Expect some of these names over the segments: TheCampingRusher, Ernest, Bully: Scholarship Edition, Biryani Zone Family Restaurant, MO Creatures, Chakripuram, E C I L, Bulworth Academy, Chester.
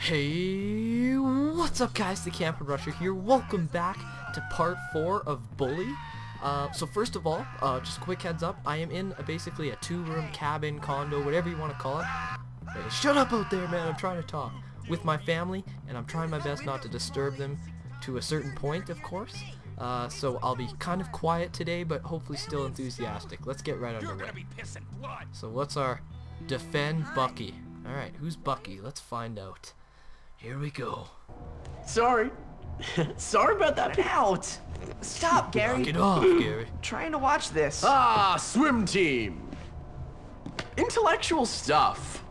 Hey, what's up guys, TheCampingRusher here. Welcome back to part 4 of Bully. So first of all, just a quick heads up, I am in basically a 2-room cabin, condo, whatever you want to call it. Hey, shut up out there, man, I'm trying to talk. With my family, and I'm trying my best not to disturb them to a certain point, of course. So I'll be kind of quiet today, but hopefully still enthusiastic. Let's get right underway. So what's our defend Bucky? Alright, who's Bucky? Let's find out. Here we go. Sorry. Sorry about that pout. Stop, Gary. Knock it off, Gary. Trying to watch this. Ah, swim team. Intellectual stuff.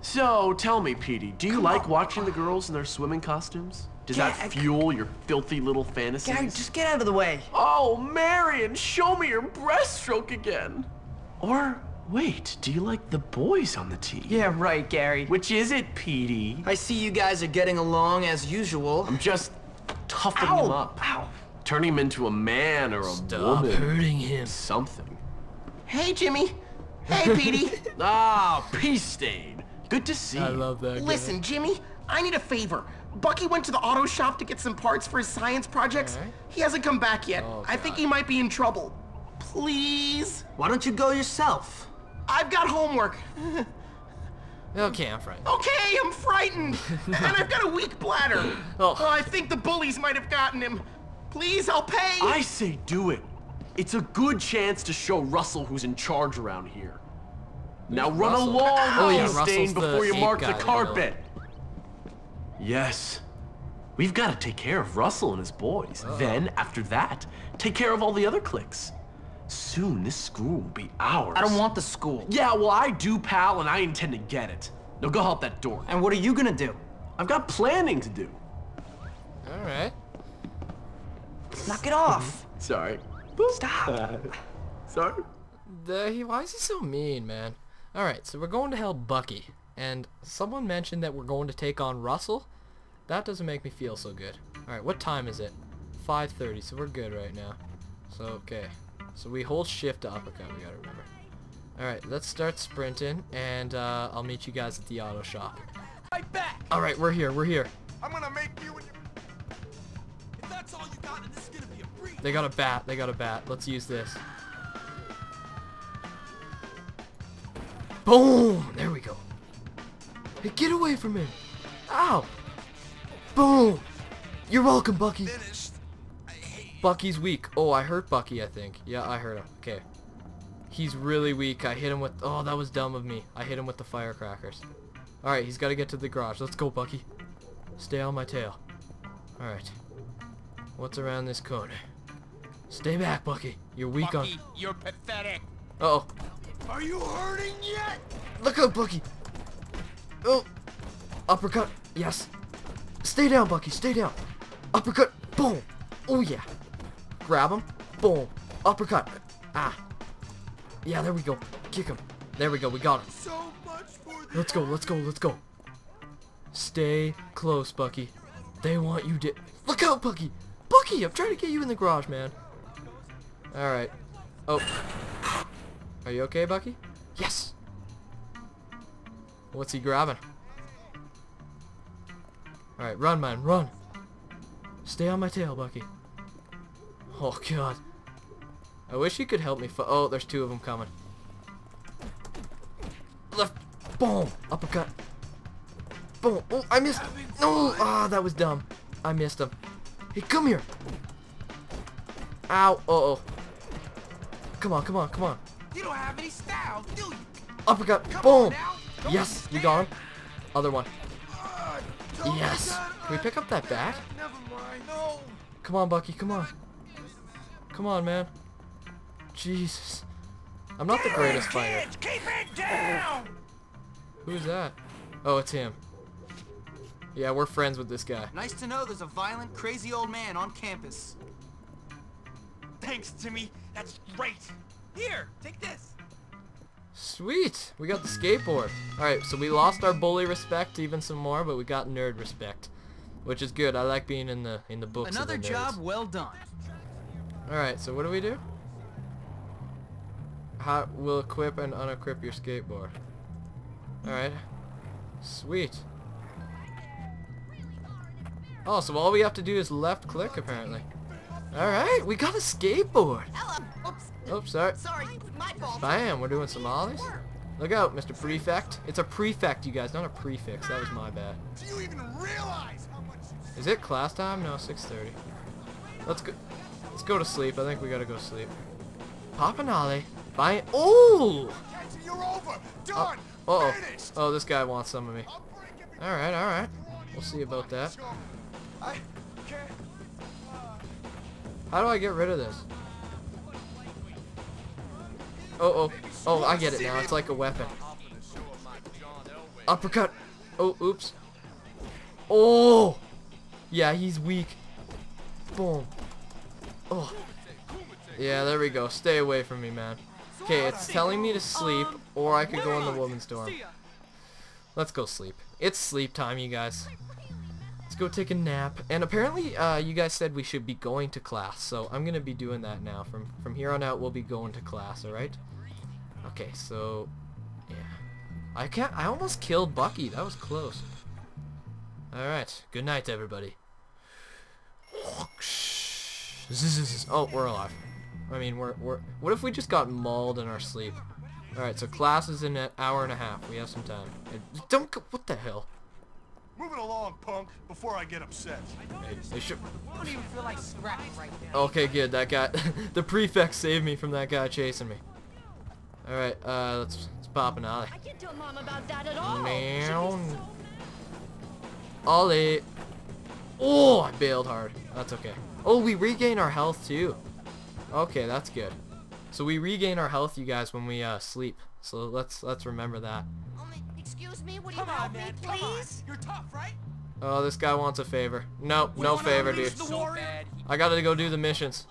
So, tell me, Petey, do you like watching the girls in their swimming costumes? Does that fuel your filthy little fantasies? Gary, just get out of the way. Oh, Marion, show me your breaststroke again. Or, wait, do you like the boys on the team? Yeah, right, Gary. Which is it, Petey? I see you guys are getting along as usual. I'm just toughing him up. Ow. Turning him into a man or a woman. Stop hurting him. Something. Hey, Jimmy. Hey, Petey. Ah, pea stain. Good to see you. I love that. Listen, Jimmy, I need a favor. Bucky went to the auto shop to get some parts for his science projects. Right. He hasn't come back yet. Oh, I think he might be in trouble. Please? Why don't you go yourself? I've got homework. Okay, I'm frightened. Okay, I'm frightened. And I've got a weak bladder. Oh, I think the bullies might have gotten him. Please, I'll pay. I say do it. It's a good chance to show Russell who's in charge around here. Now run along, Stain, before you mark the carpet. Yes. We've got to take care of Russell and his boys. Then, after that, take care of all the other cliques. Soon, this school will be ours. I don't want the school. Yeah, well, I do, pal, and I intend to get it. Now go help that dork. And what are you going to do? I've got planning to do. All right. Knock it off. Sorry. Stop. Sorry. Why is he so mean, man? All right, so we're going to help Bucky. And someone mentioned that we're going to take on Russell. That doesn't make me feel so good. Alright, what time is it? 5:30, so we're good right now. So, okay. So we hold shift to uppercut, we gotta remember. Alright, let's start sprinting, and I'll meet you guys at the auto shop. Alright, we're here. I'm gonna make you and your... If that's all you got, then this is gonna be a breeze. They got a bat. Let's use this. Boom! There we go. Hey, get away from him! Ow! Boom! You're welcome, Bucky! Bucky's weak. Oh, I hurt Bucky, I think. Yeah, I hurt him. Okay. He's really weak. I hit him with... Oh, that was dumb of me. I hit him with the firecrackers. Alright, he's got to get to the garage. Let's go, Bucky. Stay on my tail. Alright. What's around this corner? Stay back, Bucky. You're weak on... Bucky, you're pathetic! Uh-oh. Are you hurting yet? Look out, Bucky! Oh, uppercut, yes. Stay down, Bucky, stay down. Uppercut, boom. Oh, yeah. Grab him, boom. Uppercut, ah. Yeah, there we go. Kick him. There we go, we got him. So much for this. Let's go. Stay close, Bucky. They want you to... Look out, Bucky. Bucky, I'm trying to get you in the garage, man. All right. Oh. Are you okay, Bucky? Yes. What's he grabbing? Alright, run, man, run. Stay on my tail, Bucky. Oh, God. I wish you could help me. Oh, there's two of them coming. Left. Boom. Uppercut. Boom. Oh, I missed. No. Ah, that was dumb. I missed him. Hey, come here. Ow. Uh-oh. Come on. You don't have any style, do you? Uppercut. Boom. Yes, we got him. Other one. Yes. Can we pick up that bat? Come on, Bucky. Come on, man. Jesus. I'm not the greatest fighter. Who's that? Oh, it's him. Yeah, we're friends with this guy. Nice to know there's a violent, crazy old man on campus. Thanks, Timmy. That's great. Here, take this. Sweet! We got the skateboard. Alright, so we lost our bully respect even some more, but we got nerd respect. Which is good. I like being in the books. Another job well done. Alright, so what do? How will equip and unequip your skateboard. Alright. Sweet. Oh, so all we have to do is left click, apparently. Alright, we got a skateboard. Oops. Oops, sorry. Sorry, my fault. Bam, we're doing some ollies. Look out, Mr. Prefect. It's a prefect, you guys, not a prefix. That was my bad. Do you even realize how much you... Is it class time? No, 6:30. Let's go to sleep. I think we gotta go sleep. Papa Nolly. Bye. Oh! You're over. Done. Uh-oh. Oh, this guy wants some of me. Alright, alright. We'll see about that. How do I get rid of this? Oh, oh. Oh, I get it now. It's like a weapon. Uppercut. Oh, oops. Oh! Yeah, he's weak. Boom. Oh. Yeah, there we go. Stay away from me, man. Okay, it's telling me to sleep, or I could go in the woman's dorm. Let's go sleep. It's sleep time, you guys. Let's go take a nap. And apparently, you guys said we should be going to class, so I'm going to be doing that now. From here on out, we'll be going to class, alright? Okay, so... yeah. I almost killed Bucky. That was close. Alright. Good night, everybody. Oh, we're alive. I mean, we're... What if we just got mauled in our sleep? Alright, so class is in an hour and a half. We have some time. Don't go... What the hell? Move it along, punk, before I get upset. I should... I don't even feel like scrapping right now. Okay, good. That guy... the prefect saved me from that guy chasing me. Alright, let's pop an ollie. I can't tell Mom about that at all. Meow. So ollie. Oh, I bailed hard. That's okay. Oh, we regain our health, too. Okay, that's good. So we regain our health, you guys, when we sleep. So let's remember that. Excuse me, would you help me, please? You're tough, right? Oh, this guy wants a favor. No, no favor, dude. I gotta go do the missions.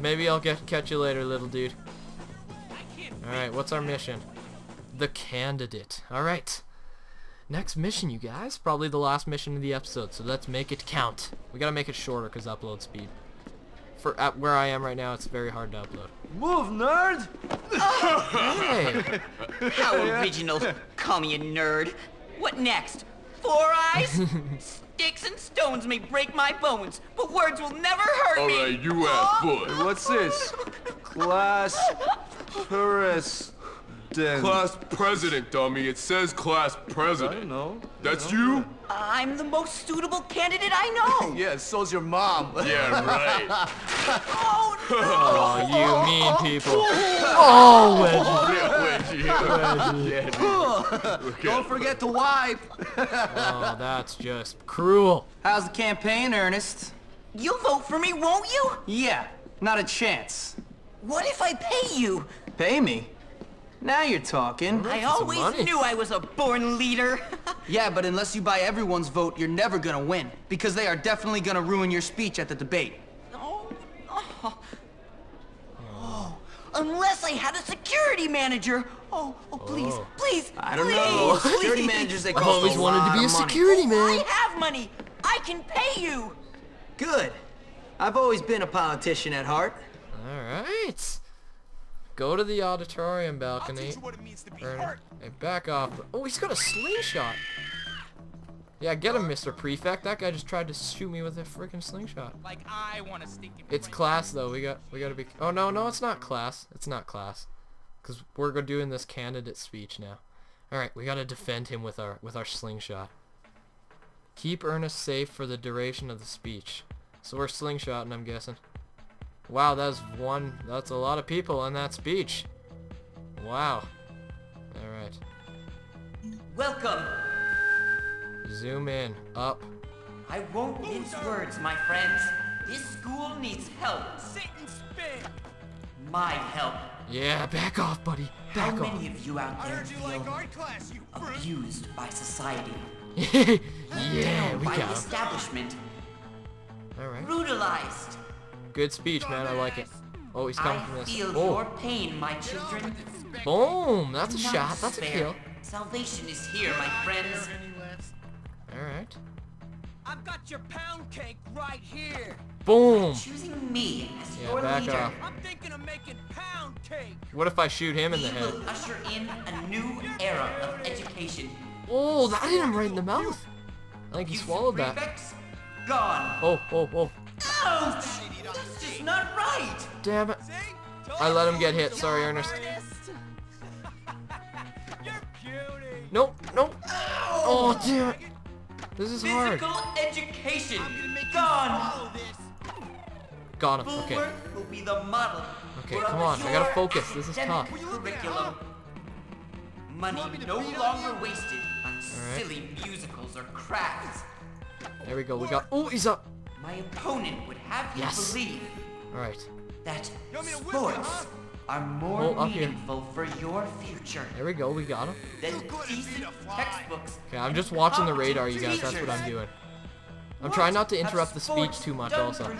Maybe I'll catch you later, little dude. Alright, what's our mission? The candidate. Alright. Next mission, you guys. Probably the last mission of the episode, so let's make it count. We gotta make it shorter because upload speed. For at where I am right now, it's very hard to upload. Move, nerd! Oh. Hey. How original. Call me a nerd. What next? Four eyes? Sticks and stones may break my bones, but words will never hurt me. All right, you ass boy. Hey, what's this? Class president. Class president, dummy. It says class president. I don't know. That's you? I'm the most suitable candidate I know. Yeah, so's your mom. Yeah, right. Oh, no. Oh, you mean people. Oh, Wedgie. Wedgie. Don't forget to wipe. Oh, that's just cruel. How's the campaign, Ernest? You'll vote for me, won't you? Yeah, not a chance. What if I pay you? Pay me? Now you're talking. I always knew I was a born leader. Yeah, but unless you buy everyone's vote, you're never gonna win. Because they are definitely gonna ruin your speech at the debate. Oh. Unless I had a security manager. Oh, please, please, I don't know. Security managers, they cost a lot of money. I've always wanted to be a security man. I have money. I can pay you. Good. I've always been a politician at heart. All right. Go to the auditorium balcony. I'll teach you what it means to be hurt. And back off. Oh, he's got a slingshot. Yeah, get him, Mr. Prefect. That guy just tried to shoot me with a freaking slingshot. Like I want to stink him. It's class though. We got to be. Oh no, it's not class. It's not class. Cuz we're doing this candidate speech now. All right, we got to defend him with our slingshot. Keep Ernest safe for the duration of the speech. So we're slingshotting, I'm guessing. Wow, that's a lot of people in that speech. Wow. Alright. Welcome. Zoom in. Up. I won't mince words, my friends. This school needs help. Sit and spin. My help. Yeah, back off, buddy. Back off. How many of you out there feel abused by society? Yeah, we got by the establishment. Alright. Brutalized. Good speech, man. I like it. Oh, he's coming from this. I feel your pain, my children. Boom! That's a shot. That's a kill. Salvation is here, my friends. All right. I've got your pound cake right here. Boom! Choosing me as your leader. I'm thinking of making pound cake. What if I shoot him in the head? We will usher in a new era of education. Oh, that hit him right in the mouth. I think he swallowed that. Gone. Oh. Ouch! That's just not right! Damn it. I let him get hit. Sorry, Ernest. Nope. Oh, damn it. This is hard. Physical education. Gone. Got him. Okay. Will be the model. Okay, come on. I gotta focus. This is tough. Curriculum. Money no longer wasted on silly musicals or crafts. There we go. We got. Oh, he's up. My opponent would have you believe. All right. That sports are more meaningful for your future. There we go. We got him. Than decent textbooks. Okay, I'm just watching the radar, you guys. That's what I'm doing. I'm trying not to interrupt the speech too much, also.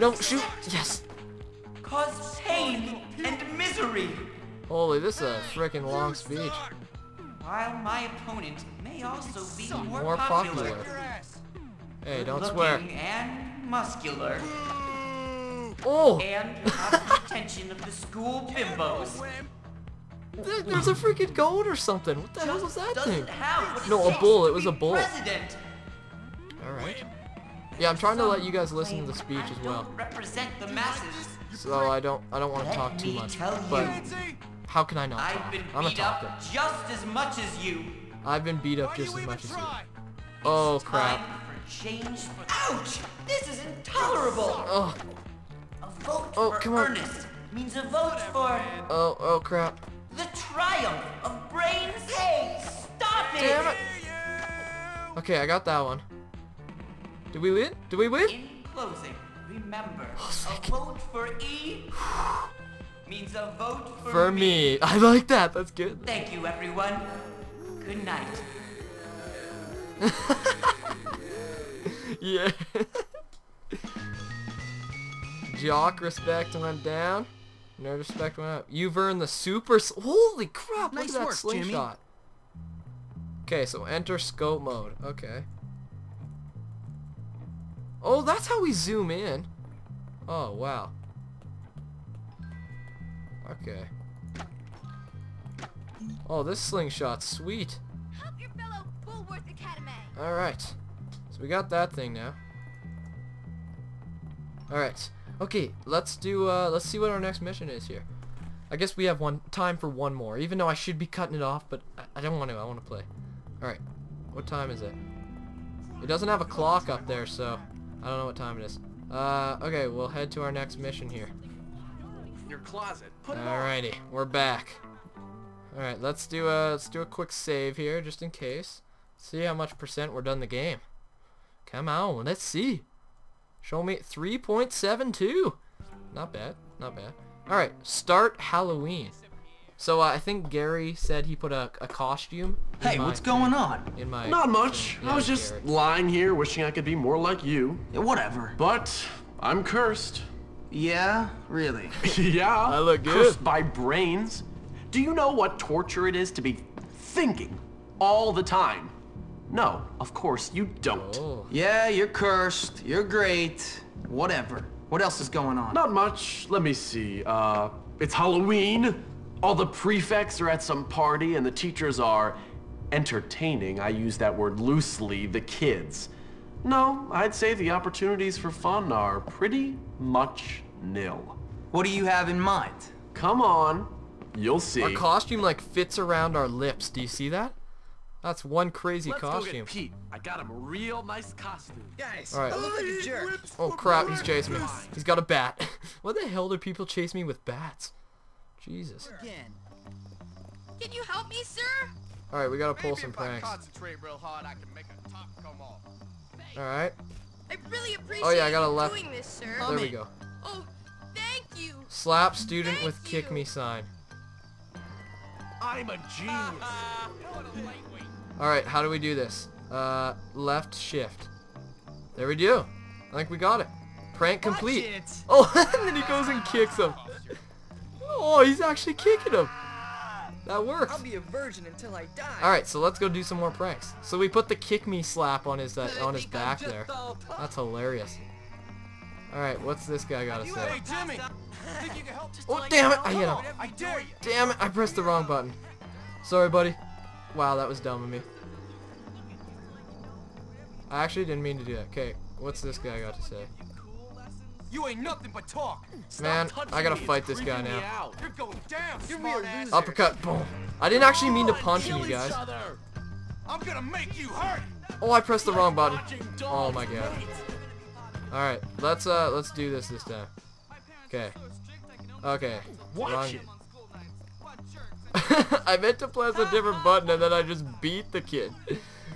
No, shoot! Yes! Cause pain and misery! Holy, this is a frickin' long speech. While my opponent may also be more popular. Hey, don't swear. And muscular. Oh! And the attention of the school bimbos. There's a freaking goat or something. What the hell was that thing? No, a bull. It was a bull. Alright. Yeah, I'm trying to let you guys listen to the speech as well. Represent the masses. So I don't want to talk too much. But how can I not talk? I'm a talker. Just as much as you. I've been beat up just as much as you. Oh crap. Ouch! This is intolerable. Oh. A vote for Ernest means a vote for. Oh crap. The triumph of brains. Hey, stop it! Damn it! Okay, I got that one. Did we win? Did we win? In closing, remember, a vote for E means a vote for me. I like that. That's good. Thank you, everyone. Good night. Yeah. Jock respect went down. Nerd respect went up. You've earned the super. Holy crap! Nice look at that slingshot. Okay, so enter scope mode. Okay. Oh, that's how we zoom in. Oh, wow. Okay. Oh, this slingshot's sweet. Help your fellow Bulworth Academy. All right. So we got that thing now. All right. Okay, let's do let's see what our next mission is here. I guess we have time for one more, even though I should be cutting it off, but I don't want to. I want to play. All right. What time is it? It doesn't have a clock up there, so I don't know what time it is. Okay, we'll head to our next mission here. Your closet. Alrighty, we're back. Alright, let's do a quick save here, just in case. See how much % we're done the game. Come on, let's see. Show me 3.72. Not bad, not bad. Alright, start Halloween. So I think Gary said he put a costume. Hey, what's going on? In my Not much. I was just lying here wishing I could be more like you. Yeah, whatever. But I'm cursed. Yeah? Really? Yeah. I look good. Cursed by brains. Do you know what torture it is to be thinking all the time? No, of course you don't. Oh. Yeah, you're cursed. You're great. Whatever. What else is going on? Not much. Let me see. It's Halloween. All the prefects are at some party and the teachers are entertaining, I use that word loosely, the kids. No, I'd say the opportunities for fun are pretty much nil. What do you have in mind? Come on, you'll see. Our costume like fits around our lips, do you see that? That's one crazy costume. Let's go get Pete. I got him a real nice costume. Guys, I look like a jerk. Oh crap, he's chasing me. He's got a bat. What the hell do people chase me with bats? Jesus. Can you help me, sir? Alright, we gotta pull some pranks. Alright. I really appreciate you doing this, sir. There we go. Oh, thank you. Slap student with kick me sign. I'm a genius. Alright, how do we do this? Left shift. There we do. I think we got it. Prank complete. Oh, and then he goes and kicks him. Oh, he's actually kicking him. That works. I'll be a virgin until I die. All right, so let's go do some more pranks. So we put the kick me slap on his back there. That's hilarious. All right, what's this guy got to say? Oh, damn it! I hit him. Damn it! I pressed the wrong button. Sorry, buddy. Wow, that was dumb of me. I actually didn't mean to do that. Okay, what's this guy got to say? You ain't nothing but talk. Man, I gotta fight this guy now. You're going down, smartass. Uppercut, boom. I didn't actually mean to punch you guys. I'm gonna make you hurt. Oh, I pressed the wrong button. Oh my god. All right, let's do this time. Okay. Okay. Wrong. I meant to press a different button and then I just beat the kid.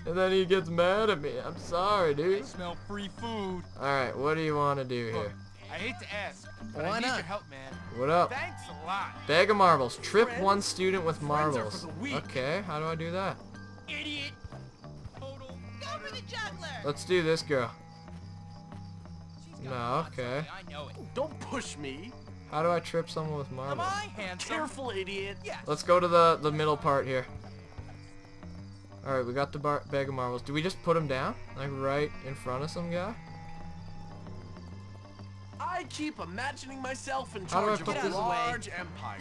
And then he gets mad at me. I'm sorry, dude. I smell free food. Alright, what do you want to do here? I hate to ask, but I need your help, man. What up? Thanks a lot. Bag of marbles. Trip one student with marbles. Okay, how do I do that? Idiot. Total. Go for the juggler. Let's do this, girl. No, okay. I know it. Don't push me. How do I trip someone with marbles? Am I handsome? Careful, idiot. Yes. Let's go to the middle part here. Alright, we got the bag of marbles. Do we just put them down? Like, right in front of some guy? I keep imagining myself in charge of a large empire.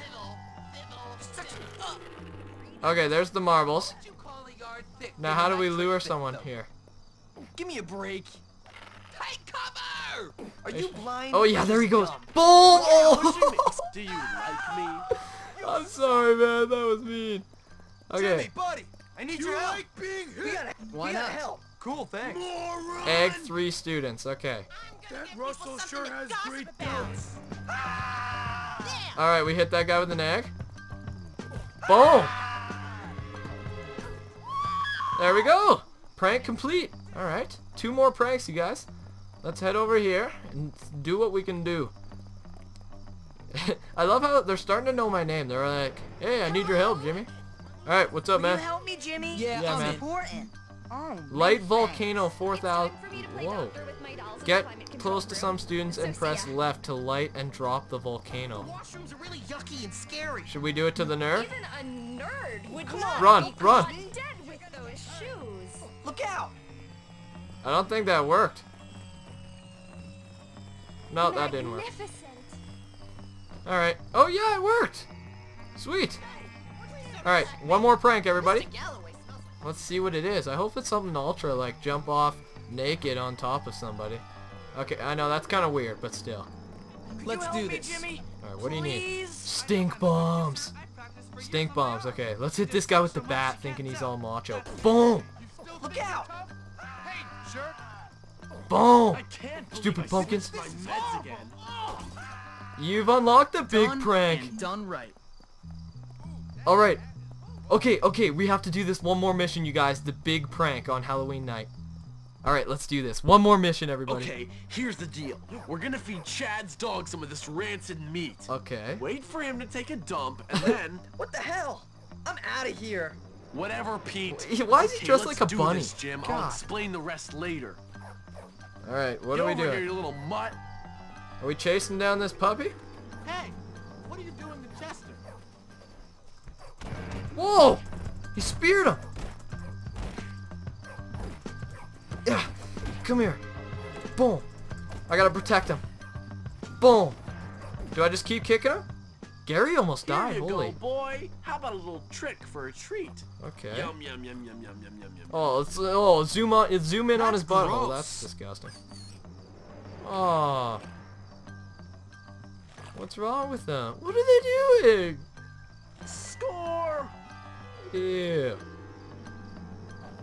Okay, there's the marbles. Now, how do we lure someone here? Give me a break. Take cover! Are you blind? Oh, yeah, there he goes. Bull! Do you like me? I'm sorry, man. That was mean. Okay. I need your help. Why not? Help. Cool, thanks. Moron. Egg 3 students. Okay. That Russell sure has great balance. Ah! All right, we hit that guy with an egg. Boom. There we go. Prank complete. All right, 2 more pranks, you guys. Let's head over here and do what we can do. I love how they're starting to know my name. They're like, "Hey, I need your help, Jimmy." Alright, what's up, man? Will you help me, Jimmy? Yeah, man. Important. Oh, Light Volcano 4000. Whoa. Get close to some students and press left to light and drop the volcano. The washrooms are really yucky and scary. Should we do it to the nerd? Even a nerd would run. Dead with those shoes. Look out! I don't think that worked. No, that didn't work. Alright. Oh yeah, it worked. Sweet. Alright, one more prank, everybody. Let's see what it is. I hope it's something ultra, like jump off naked on top of somebody. Okay, I know, that's kind of weird, but still. Let's do this. Alright, what do you need? Stink bombs. Stink bombs, okay. Let's hit this guy with the bat, thinking he's all macho. Boom! Look out! Boom! Stupid pumpkins. You've unlocked the big prank. Done right. Alright. Okay, we have to do this one more mission, you guys. The big prank on Halloween night. Alright, let's do this. One more mission, everybody. Okay, here's the deal. We're gonna feed Chad's dog some of this rancid meat. Okay. Wait for him to take a dump, and then... What the hell? I'm out of here. Whatever, Pete. Why is he dressed like a bunny? This, Jim. God. I'll explain the rest later. Alright, what are we doing? Get over here, you little mutt. Are we chasing down this puppy? Hey, what are you doing to Chester? Whoa! He speared him! Yeah, come here. Boom. I gotta protect him. Boom. Do I just keep kicking him? Gary almost died, holy. Here you go, boy. How about a little trick for a treat? Okay. Yum, yum, yum, yum, yum, yum, yum. Oh, zoom in on his butthole. That's disgusting. Oh. What's wrong with them? What are they doing? Score! Ew.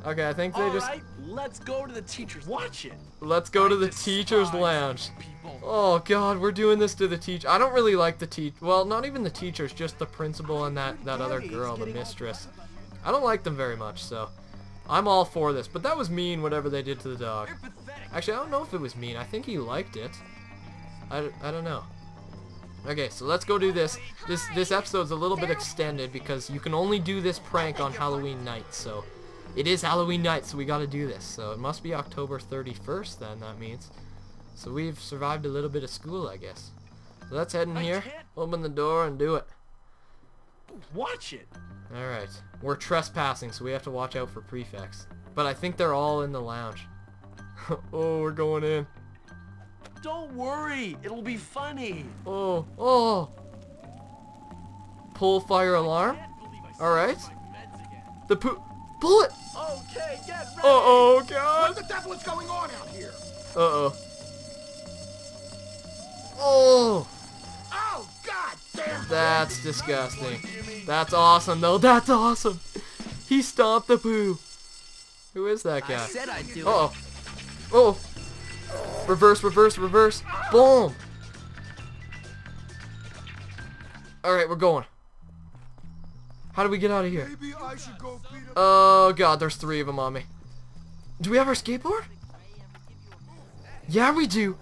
Okay, I think they just... Alright, let's go to the teacher's lounge. Watch it! Let's go to the teacher's lounge. Oh, God, we're doing this to the teacher. I don't really like the teacher. Well, not even the teachers, just the principal and that other girl, the mistress. I don't like them very much, so... I'm all for this, but that was mean, whatever they did to the dog. Actually, I don't know if it was mean. I think he liked it. I don't know. Okay, so let's go do this. This episode's a little bit extended because you can only do this prank on Halloween night, so... It is Halloween night, so we gotta do this. So it must be October 31st then, that means. So we've survived a little bit of school, I guess. So let's head in here, open the door, and do it. Watch it! Alright. We're trespassing, so we have to watch out for prefects. But I think they're all in the lounge. Oh, we're going in. Don't worry, it'll be funny. Oh. Pull fire alarm. All right. The poop. Bullet. Okay, get ready. Oh, God. that's what's going on out here. Uh-oh. Oh! Oh, god damn! That's disgusting. That's awesome, though. That's awesome! He stomped the poo. Who is that guy? I said I'd do it. Oh. Reverse, reverse, reverse. Boom! Alright, we're going. How do we get out of here? Oh, god, there's 3 of them on me. Do we have our skateboard? Yeah, we do.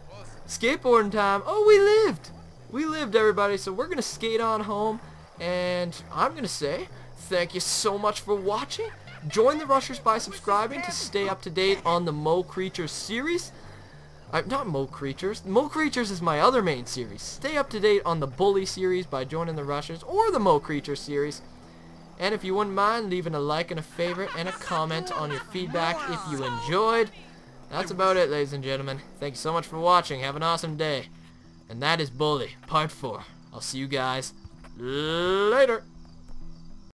Skateboarding time. Oh, we lived. We lived, everybody. So we're going to skate on home. And I'm going to say thank you so much for watching. Join the Rushers by subscribing to stay up to date on the MO Creatures series. Not MO Creatures. MO Creatures is my other main series. Stay up to date on the Bully series by joining the Rushers or the MO Creatures series. And if you wouldn't mind leaving a like and a favorite and a comment on your feedback if you enjoyed. That's about it, ladies and gentlemen. Thank you so much for watching. Have an awesome day. And that is Bully Part 4. I'll see you guys later.